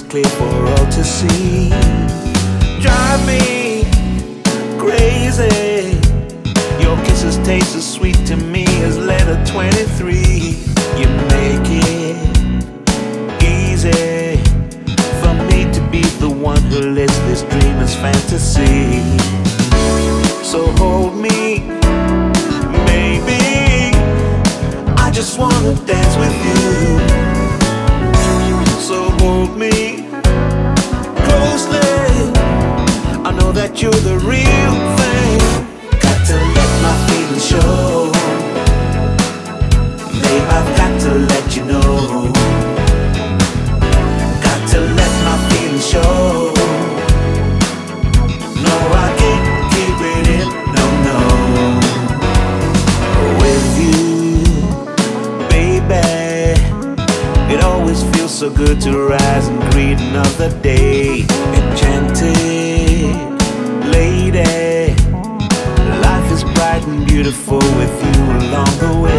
is clear for all to see. Drive me crazy. Your kisses taste as sweet to me as letter 23. You make it easy for me to be the one who lives this dream as fantasy. So hold me, baby, I just wanna dance with you. So hold me closely, I know that you're the real thing. Show. Babe, I've got to let you know. Got to let my feelings show. No, I can't keep it in, no, no. With you, baby, it always feels so good to rise and greet another day. Enchanted lady, life is bright and beautiful with you along the way.